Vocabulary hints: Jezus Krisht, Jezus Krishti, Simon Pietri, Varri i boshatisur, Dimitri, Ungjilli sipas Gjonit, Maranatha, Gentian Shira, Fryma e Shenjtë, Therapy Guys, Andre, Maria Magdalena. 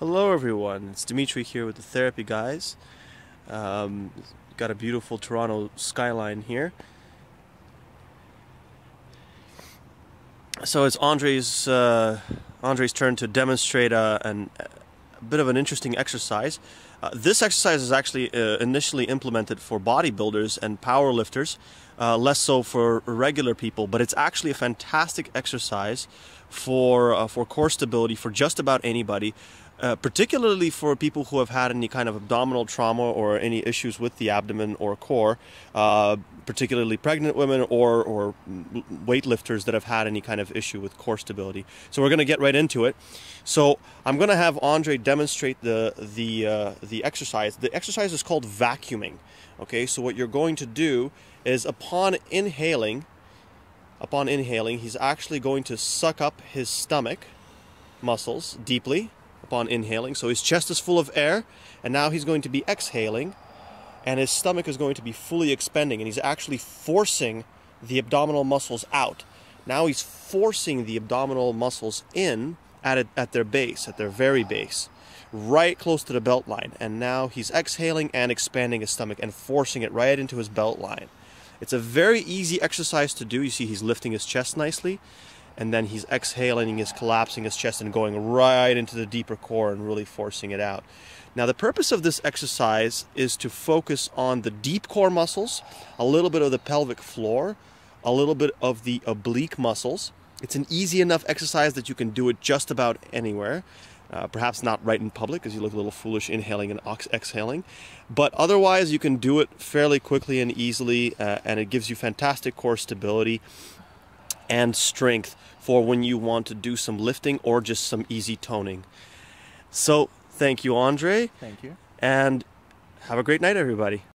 Hello everyone, it's Dimitri here with the Therapy Guys. Got a beautiful Toronto skyline here. So it's Andre's turn to demonstrate a bit of an interesting exercise. This exercise is actually initially implemented for bodybuilders and power lifters, less so for regular people, but it's actually a fantastic exercise for core stability for just about anybody. Particularly for people who have had any kind of abdominal trauma or any issues with the abdomen or core, particularly pregnant women or weightlifters that have had any kind of issue with core stability. So we're going to get right into it. So I'm going to have Andre demonstrate the exercise. The exercise is called vacuuming. Okay, so what you're going to do is upon inhaling, he's actually going to suck up his stomach muscles deeply. Upon inhaling, so his chest is full of air, and now he's going to be exhaling, and his stomach is going to be fully expanding, and he's actually forcing the abdominal muscles out. Now he's forcing the abdominal muscles in at their very base, right close to the belt line, and now he's exhaling and expanding his stomach and forcing it right into his belt line. It's a very easy exercise to do. You see he's lifting his chest nicely, and then he's exhaling, he's collapsing his chest and going right into the deeper core and really forcing it out. Now the purpose of this exercise is to focus on the deep core muscles, a little bit of the pelvic floor, a little bit of the oblique muscles. It's an easy enough exercise that you can do it just about anywhere. Perhaps not right in public because you look a little foolish inhaling and exhaling. But otherwise you can do it fairly quickly and easily, and it gives you fantastic core stability and strength for when you want to do some lifting or just some easy toning. So thank you, Andre. Thank you. And have a great night, everybody.